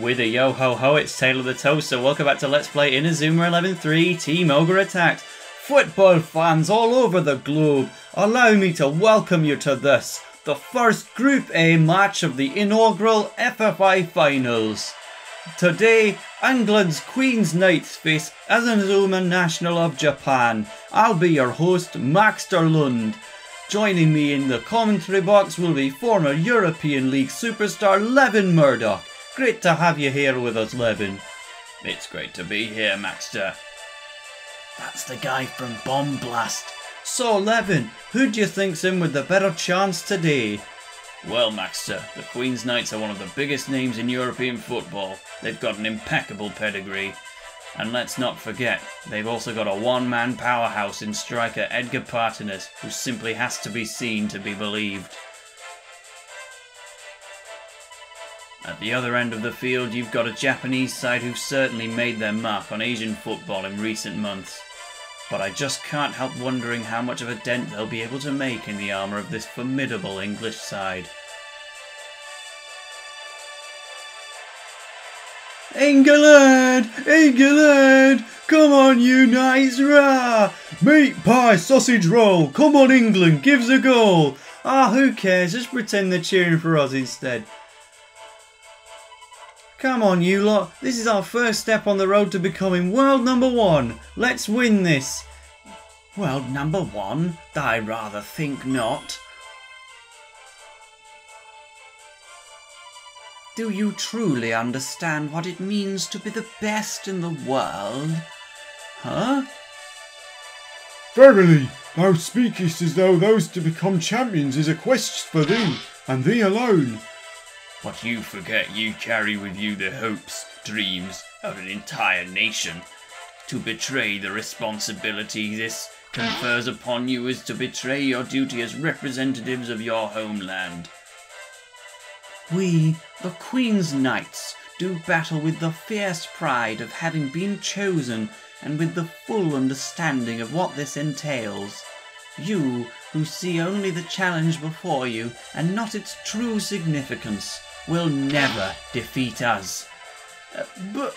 With a yo-ho-ho, it's Taylor the Toaster. Welcome back to Let's Play Inazuma 11-3 Team Ogre Attacks. Football fans all over the globe, allow me to welcome you to this, the first Group A match of the inaugural FFI Finals. Today, England's Queen's Knights face Inazuma National of Japan. I'll be your host, Max Derlund. Joining me in the commentary box will be former European League superstar Levin Murdoch. Great to have you here with us, Levin. It's great to be here, Maxter. That's the guy from Bomb Blast. So, Levin, who do you think's in with the better chance today? Well, Maxter, the Queen's Knights are one of the biggest names in European football. They've got an impeccable pedigree. And let's not forget, they've also got a one-man powerhouse in striker Edgar Partinus, who simply has to be seen to be believed. At the other end of the field, you've got a Japanese side who've certainly made their mark on Asian football in recent months. But I just can't help wondering how much of a dent they'll be able to make in the armour of this formidable English side. England! England! Come on, you Knights! Rah! Meat pie, sausage roll! Come on, England! Give us a goal! Ah, who cares? Just pretend they're cheering for us instead. Come on, you lot! This is our first step on the road to becoming world number one! Let's win this! World number one? I rather think not. Do you truly understand what it means to be the best in the world? Huh? Verily, thou speakest as though those to become champions is a quest for thee, and thee alone. But you forget you carry with you the hopes, dreams of an entire nation. To betray the responsibility this confers upon you is to betray your duty as representatives of your homeland. We, the Queen's Knights, do battle with the fierce pride of having been chosen and with the full understanding of what this entails. You, who see only the challenge before you and not its true significance, will never defeat us. But...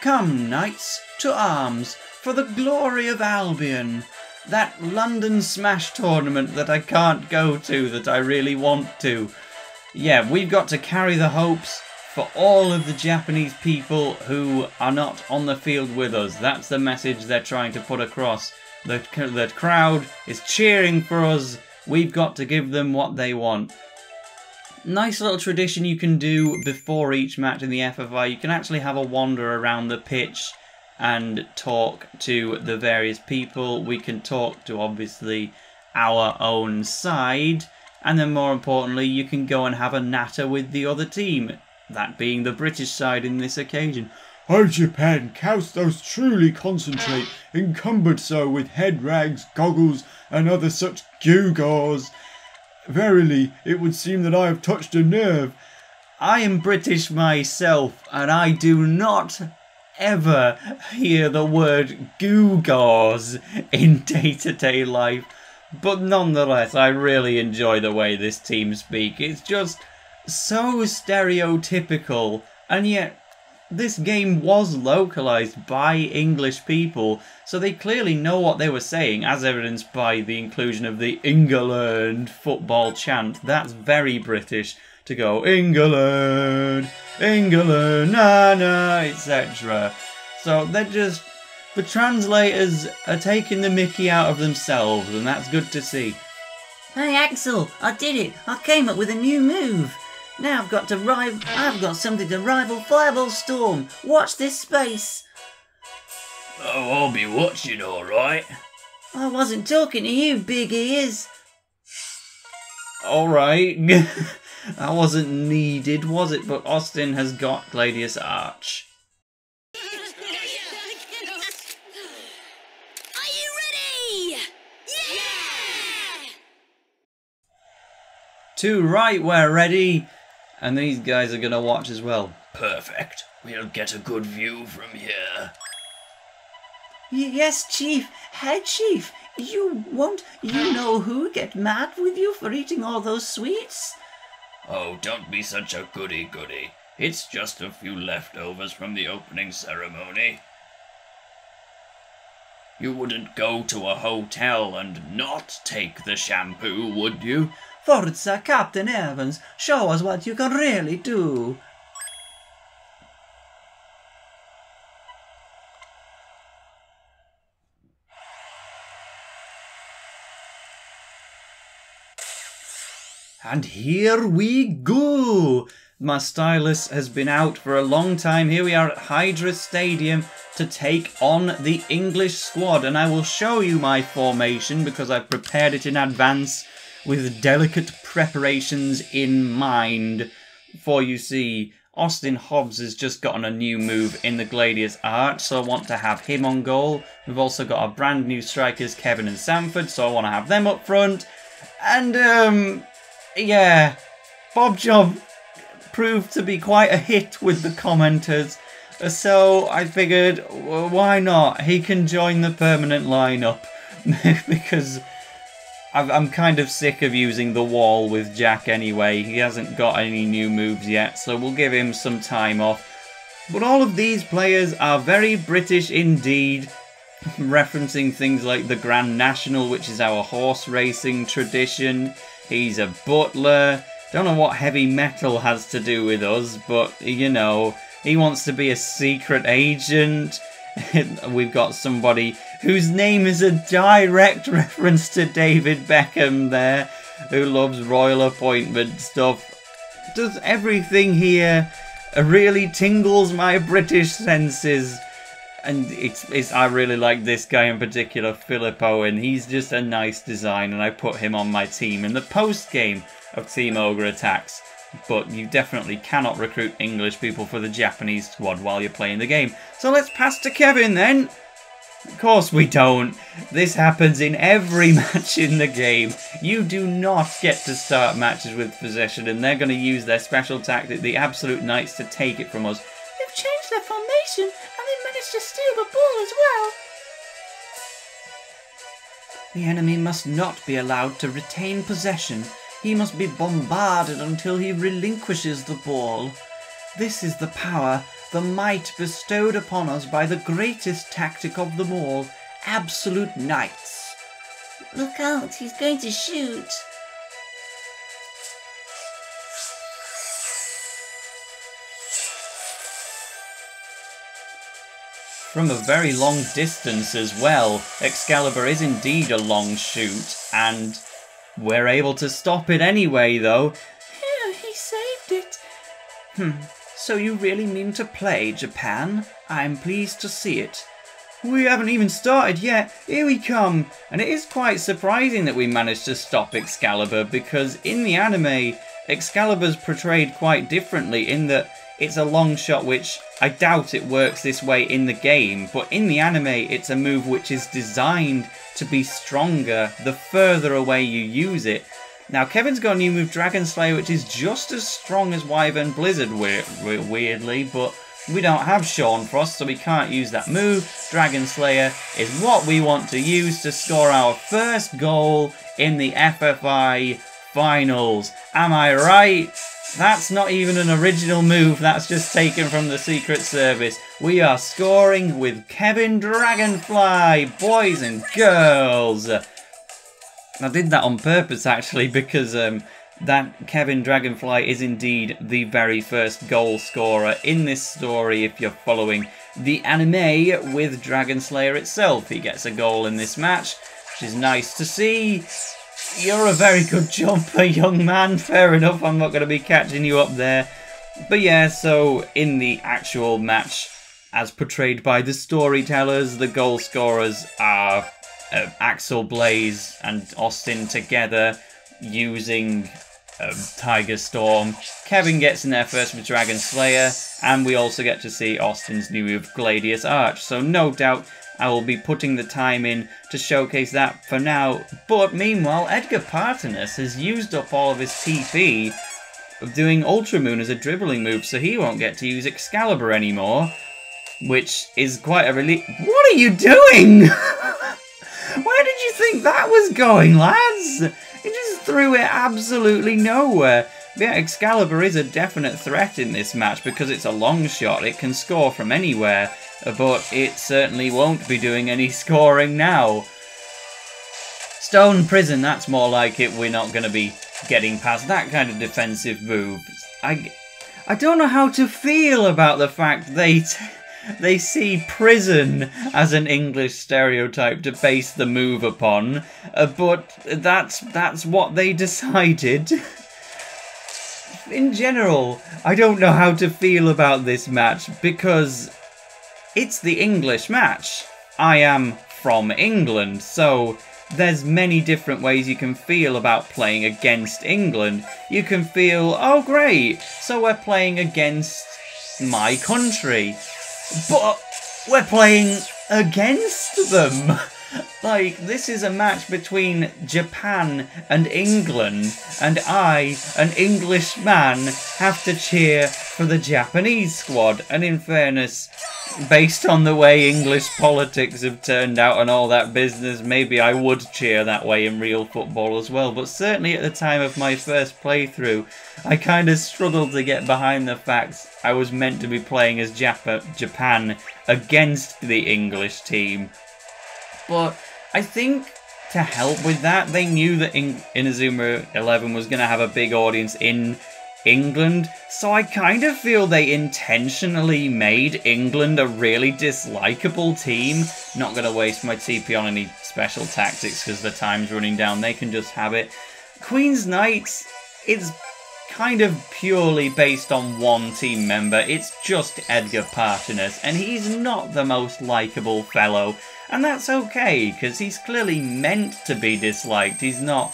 Come, Knights, to arms, for the glory of Albion! That London Smash tournament that I can't go to, that I really want to. Yeah, we've got to carry the hopes for all of the Japanese people who are not on the field with us. That's the message they're trying to put across. The crowd is cheering for us. We've got to give them what they want. Nice little tradition you can do before each match in the FFI. You can actually have a wander around the pitch and talk to the various people. We can talk to, obviously, our own side. And then, more importantly, you can go and have a natter with the other team, that being the British side in this occasion. O Japan, canst thou truly concentrate, encumbered so with head rags, goggles, and other such gewgaws? Verily, it would seem that I have touched a nerve. I am British myself, and I do not ever hear the word gewgaws in day-to-day life, but nonetheless I really enjoy the way this team speak. It's just so stereotypical, and yet this game was localized by English people, so they clearly know what they were saying, as evidenced by the inclusion of the England football chant. That's very British to go England, England, na na, etc. So they're just, the translators are taking the mickey out of themselves, and that's good to see. Hey Axel, I did it! I came up with a new move. Now I've got something to rival Fireball Storm. Watch this space. Oh, I'll be watching, all right. I wasn't talking to you, big ears. All right. That wasn't needed, was it? But Austin has got Gladius Arch. Are you ready? Yeah! Too right, we're ready. And these guys are going to watch as well. Perfect. We'll get a good view from here. Yes, Chief. Head Chief. You won't you know who get mad with you for eating all those sweets? Oh, don't be such a goody-goody. It's just a few leftovers from the opening ceremony. You wouldn't go to a hotel and not take the shampoo, would you? Forza, Captain Evans, show us what you can really do. And here we go! My stylus has been out for a long time. Here we are at Hydra Stadium to take on the English squad. And I will show you my formation because I've prepared it in advance with delicate preparations in mind. For you see, Austin Hobbes has just gotten a new move in the Gladius Arch, so I want to have him on goal. We've also got our brand new strikers, Kevin and Sanford, so I want to have them up front. And, yeah, Bob Joff proved to be quite a hit with the commenters, so I figured, well, why not? He can join the permanent lineup because I'm kind of sick of using the wall with Jack anyway. He hasn't got any new moves yet, so we'll give him some time off. But all of these players are very British indeed, referencing things like the Grand National, which is our horse racing tradition. He's a butler. Don't know what heavy metal has to do with us, but, you know, he wants to be a secret agent. We've got somebody whose name is a direct reference to David Beckham there, who loves royal appointment stuff. Does everything here really tingles my British senses. And I really like this guy in particular, Philip Owen. He's just a nice design, and I put him on my team in the post-game of Team Ogre Attacks. But you definitely cannot recruit English people for the Japanese squad while you're playing the game. So let's pass to Kevin, then. Of course we don't. This happens in every match in the game. You do not get to start matches with possession, and they're going to use their special tactic, the Absolute Knights, to take it from us. They've changed their formation, and they managed to steal the ball as well. The enemy must not be allowed to retain possession. He must be bombarded until he relinquishes the ball. This is the power, the might bestowed upon us by the greatest tactic of them all, Absolute Knights. Look out, he's going to shoot. From a very long distance as well, Excalibur is indeed a long shoot, and we're able to stop it anyway, though. Yeah, he saved it. So you really mean to play, Japan? I'm pleased to see it. We haven't even started yet. Here we come. And it is quite surprising that we managed to stop Excalibur, because in the anime, Excalibur's portrayed quite differently in that it's a long shot, which I doubt it works this way in the game, but in the anime it's a move which is designed to be stronger the further away you use it. Now Kevin's got a new move, Dragon Slayer, which is just as strong as Wyvern Blizzard, weirdly, but we don't have Sean Frost, so we can't use that move. Dragon Slayer is what we want to use to score our first goal in the FFI Finals. Am I right? That's not even an original move, that's just taken from the Secret Service. We are scoring with Kevin Dragonfly, boys and girls. I did that on purpose, actually, because that Kevin Dragonfly is indeed the very first goal scorer in this story, if you're following the anime with Dragon Slayer itself. He gets a goal in this match, which is nice to see. You're a very good jumper, young man. Fair enough, I'm not going to be catching you up there. But yeah, so in the actual match, as portrayed by the storytellers, the goal scorers are Axel, Blaze and Austin together using Tiger Storm. Kevin gets in there first with Dragon Slayer, and we also get to see Austin's new move, Gladius Arch. So no doubt I will be putting the time in to showcase that for now. But meanwhile, Edgar Partinus has used up all of his TP of doing Ultramoon as a dribbling move, so he won't get to use Excalibur anymore, which is quite a relief. What are you doing? Where did you think that was going, lads? He just threw it absolutely nowhere. Yeah, Excalibur is a definite threat in this match because it's a long shot. It can score from anywhere, but it certainly won't be doing any scoring now. Stone Prison, that's more like it. We're not going to be getting past that kind of defensive move. I don't know how to feel about the fact they see prison as an English stereotype to base the move upon, but that's what they decided. In general, I don't know how to feel about this match because it's the English match. I am from England, so there's many different ways you can feel about playing against England. You can feel, oh great, so we're playing against my country. But we're playing against them. Like, this is a match between Japan and England, and I, an Englishman, have to cheer for the Japanese squad. And in fairness, based on the way English politics have turned out and all that business, maybe I would cheer that way in real football as well. But certainly at the time of my first playthrough, I kind of struggled to get behind the fact I was meant to be playing as Japan against the English team. But I think to help with that, they knew that Inazuma 11 was going to have a big audience in England. So I kind of feel they intentionally made England a really dislikable team. Not going to waste my TP on any special tactics because the time's running down. They can just have it. Queen's Knights is kind of purely based on one team member. It's just Edgar Partinus, and he's not the most likable fellow. And that's okay, because he's clearly meant to be disliked. He's not...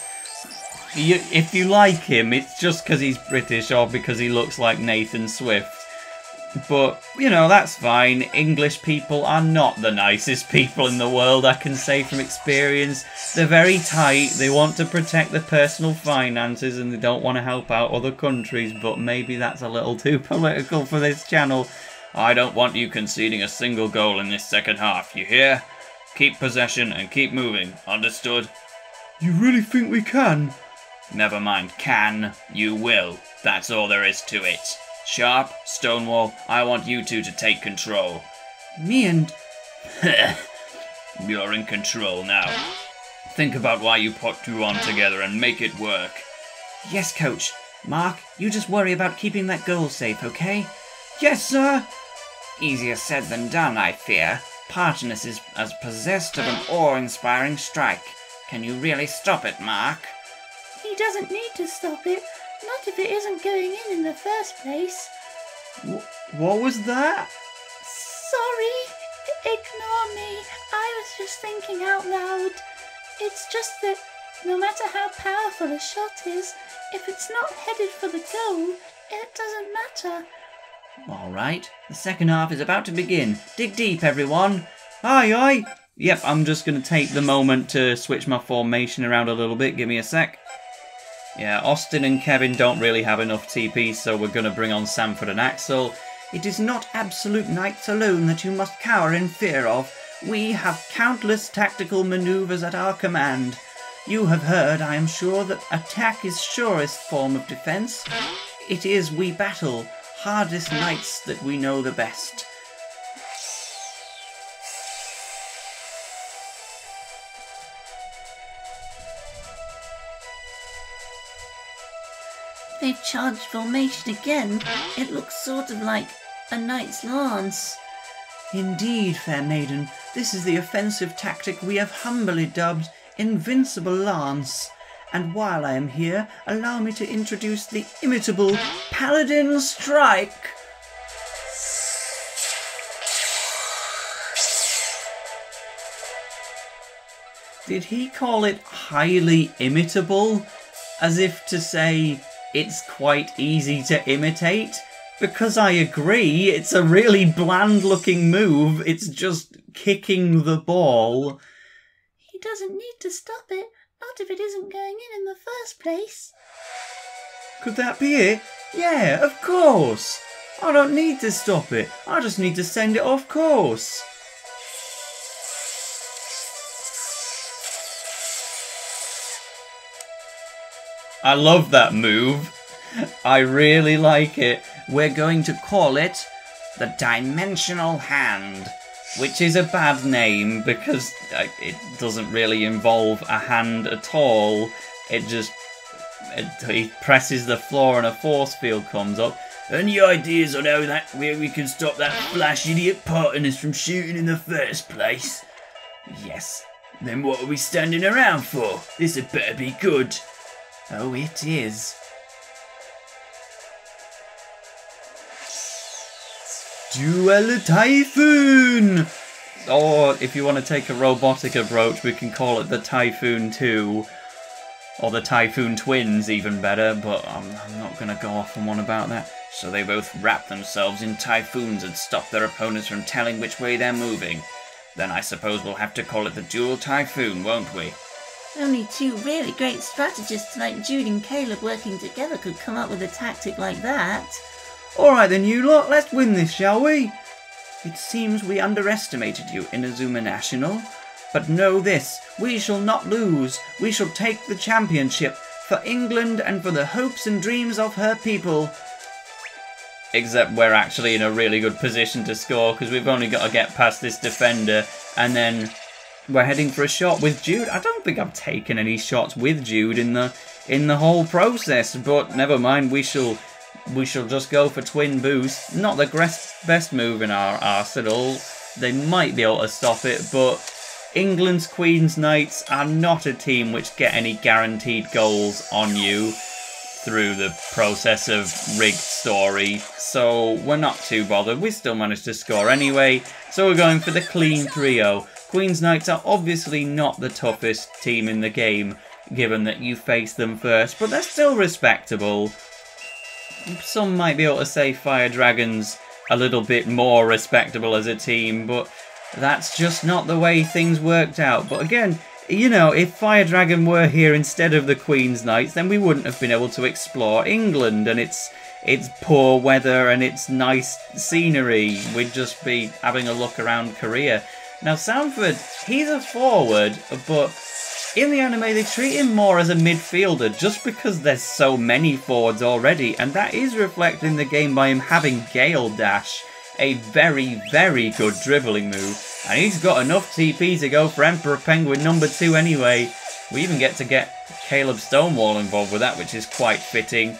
if you like him, it's just because he's British or because he looks like Nathan Swift. But, you know, that's fine. English people are not the nicest people in the world, I can say from experience. They're very tight, they want to protect their personal finances and they don't want to help out other countries, but maybe that's a little too political for this channel. I don't want you conceding a single goal in this second half, you hear? Keep possession and keep moving, understood? You really think we can? Never mind, can, you will. That's all there is to it. Sharp, Stonewall, I want you two to take control. Me and... You're in control now. Think about why you put two on together and make it work. Yes, coach. Mark, you just worry about keeping that goal safe, okay? Yes, sir! Easier said than done, I fear. Partinus is as possessed of an awe-inspiring strike. Can you really stop it, Mark? He doesn't need to stop it. Not if it isn't going in the first place. What was that? Sorry, ignore me. I was just thinking out loud. It's just that no matter how powerful a shot is, if it's not headed for the goal, it doesn't matter. Alright, the second half is about to begin. Dig deep, everyone. Aye, aye. Yep, I'm just going to take the moment to switch my formation around a little bit. Give me a sec. Yeah, Austin and Kevin don't really have enough TP, so we're going to bring on Sanford and Axel. It is not Absolute Knights alone that you must cower in fear of. We have countless tactical manoeuvres at our command. You have heard, I am sure, that attack is surest form of defence. It is we battle. Hardest knights that we know the best. They've charged formation again. It looks sort of like a knight's lance. Indeed, fair maiden, this is the offensive tactic we have humbly dubbed Invincible Lance. And while I am here, allow me to introduce the imitable Paladin Strike! Did he call it highly imitable? As if to say, it's quite easy to imitate? Because I agree, it's a really bland-looking move, it's just kicking the ball. He doesn't need to stop it. Not if it isn't going in the first place. Could that be it? Yeah, of course. I don't need to stop it. I just need to send it off course. I love that move. I really like it. We're going to call it the Dimensional Hand, which is a bad name because it doesn't really involve a hand at all. It just... he presses the floor and a force field comes up. Any ideas on how that we can stop that flash idiot Partinus from shooting in the first place? Yes. Then what are we standing around for? This had better be good. Oh, it is. Duel Typhoon! Or if you want to take a robotic approach, we can call it the Typhoon 2. Or the Typhoon Twins, even better, but I'm not going to go off on one about that. So they both wrap themselves in typhoons and stop their opponents from telling which way they're moving. Then I suppose we'll have to call it the Dual Typhoon, won't we? Only two really great strategists like Jude and Caleb working together could come up with a tactic like that. Alright then, you lot, let's win this, shall we? It seems we underestimated you, Inazuma National. But know this, we shall not lose. We shall take the championship for England and for the hopes and dreams of her people. Except we're actually in a really good position to score because we've only got to get past this defender and then we're heading for a shot with Jude. I don't think I've taken any shots with Jude in the whole process, but never mind. We shall just go for twin boost. Not the best move in our arsenal. They might be able to stop it, but England's Queen's Knights are not a team which get any guaranteed goals on you through the process of rigged story, so we're not too bothered. We still managed to score anyway, so we're going for the clean 3-0. Queen's Knights are obviously not the toughest team in the game, given that you face them first, but they're still respectable. Some might be able to say Fire Dragon's a little bit more respectable as a team, but that's just not the way things worked out. But again, you know, if Fire Dragon were here instead of the Queen's Knights, then we wouldn't have been able to explore England and its poor weather and its nice scenery. We'd just be having a look around Korea. Now, Sanford, he's a forward, but in the anime they treat him more as a midfielder just because there's so many forwards already, and that is reflected in the game by him having Gale Dash, a very, very good dribbling move. And he's got enough TP to go for Emperor Penguin #2 anyway. We even get Caleb Stonewall involved with that, which is quite fitting.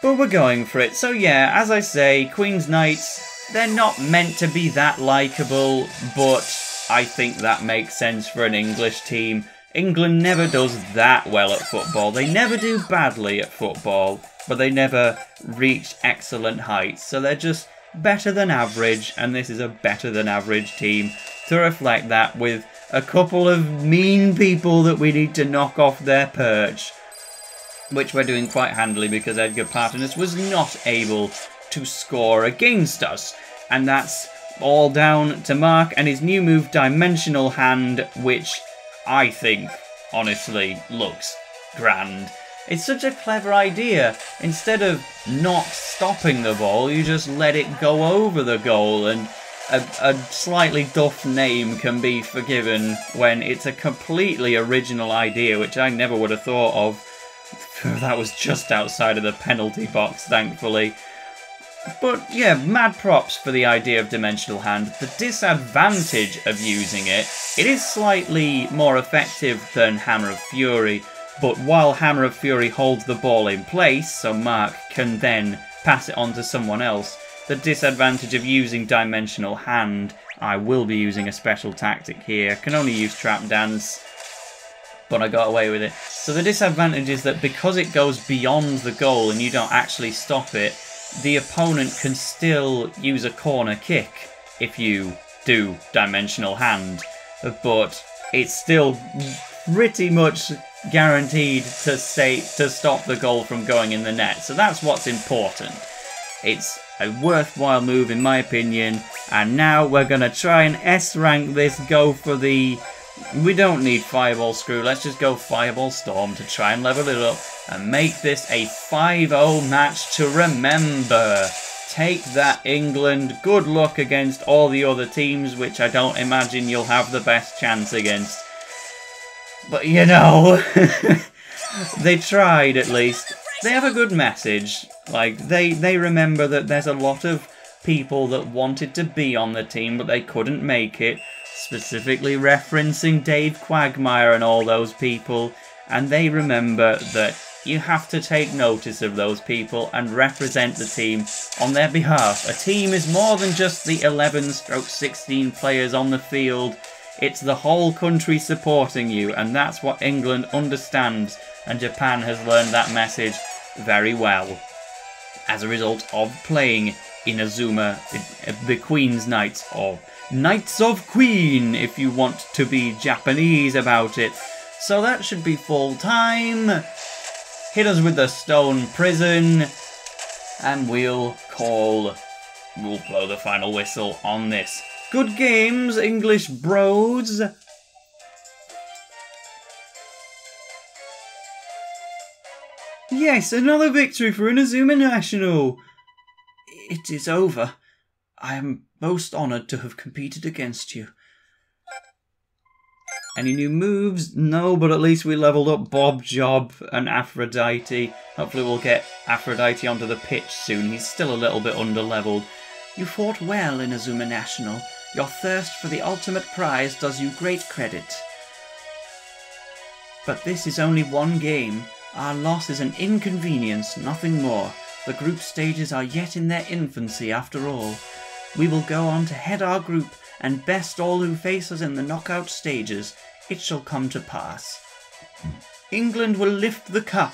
But we're going for it. So yeah, as I say, Queen's Knights, they're not meant to be that likeable, but I think that makes sense for an English team. England never does that well at football. They never do badly at football, but they never reach excellent heights. So they're just better than average, and this is a better than average team to reflect that, with a couple of mean people that we need to knock off their perch, which we're doing quite handily because Edgar Partinus was not able to score against us, and that's all down to Mark and his new move Dimensional Hand, which I think honestly looks grand. It's such a clever idea. Instead of not stopping the ball, you just let it go over the goal, and a slightly duff name can be forgiven when it's a completely original idea, which I never would have thought of. That was just outside of the penalty box, thankfully. But yeah, mad props for the idea of Dimensional Hand. The disadvantage of using it, it is slightly more effective than Hammer of Fury. But while Hammer of Fury holds the ball in place, so Mark can then pass it on to someone else, the disadvantage of using Dimensional Hand, I will be using a special tactic here, can only use Trap Dance, but I got away with it. So the disadvantage is that because it goes beyond the goal and you don't actually stop it, the opponent can still use a corner kick if you do Dimensional Hand, but it's still pretty much guaranteed to stop the goal from going in the net. So that's what's important. It's a worthwhile move in my opinion. And now we're going to try and S-rank this. Go for the... we don't need Fireball Screw. Let's just go Fireball Storm to try and level it up and make this a 5-0 match to remember. Take that, England. Good luck against all the other teams, which I don't imagine you'll have the best chance against. But, you know, they tried at least. They have a good message. Like, they remember that there's a lot of people that wanted to be on the team, but they couldn't make it, specifically referencing Dave Quagmire and all those people, and they remember that you have to take notice of those people and represent the team on their behalf. A team is more than just the 11/16 players on the field. It's the whole country supporting you, and that's what England understands, and Japan has learned that message very well as a result of playing Inazuma, the Queen's Knights, or Knights of Queen if you want to be Japanese about it. So that should be full time. Hit us with the Stone Prison, and we'll blow the final whistle on this. Good games, English bros. Yes, another victory for Inazuma National. It is over. I am most honoured to have competed against you. Any new moves? No, but at least we leveled up Bob Joff and Aphrodite. Hopefully we'll get Aphrodite onto the pitch soon. He's still a little bit under-leveled. You fought well, Inazuma National. Your thirst for the ultimate prize does you great credit. But this is only one game. Our loss is an inconvenience, nothing more. The group stages are yet in their infancy after all. We will go on to head our group and best all who face us in the knockout stages. It shall come to pass. England will lift the cup.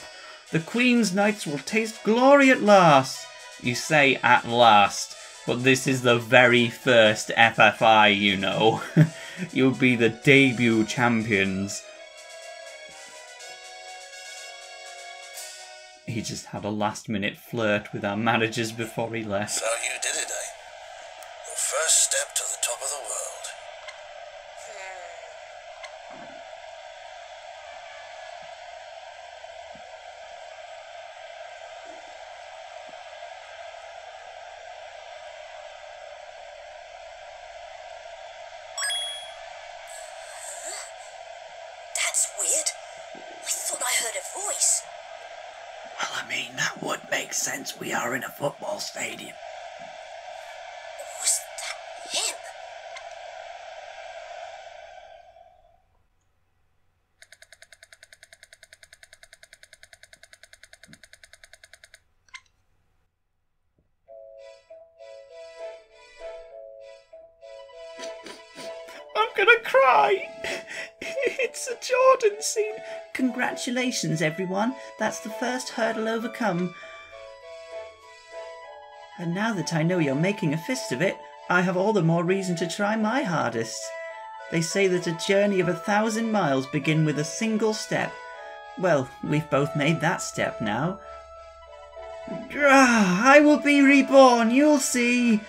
The Queen's Knights will taste glory at last. You say at last, but this is the very first FFI, you know. You'll be the debut champions. He just had a last-minute flirt with our managers before he left. So you did it, eh? Your first step to the top of the world. That's weird. I thought I heard a voice. Well, I mean, that would make sense. We are in a football stadium. Was that him? I'm gonna cry. It's a Jordan scene. Congratulations, everyone. That's the first hurdle overcome. And now that I know you're making a fist of it, I have all the more reason to try my hardest. They say that a journey of 1,000 miles begins with a single step. Well, we've both made that step now. I will be reborn, you'll see.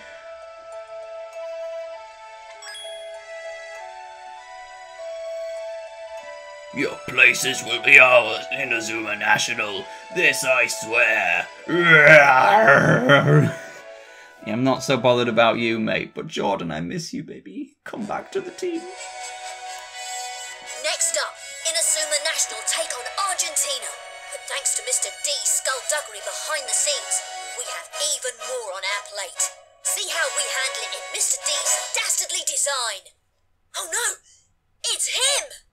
Your places will be ours, Inazuma National. This I swear. Yeah, I'm not so bothered about you, mate, but Jordan, I miss you, baby. Come back to the team. Next up, Inazuma National take on Argentina. But thanks to Mr. D's skullduggery behind the scenes, we have even more on our plate. See how we handle it in Mr. D's dastardly design. Oh no, it's him!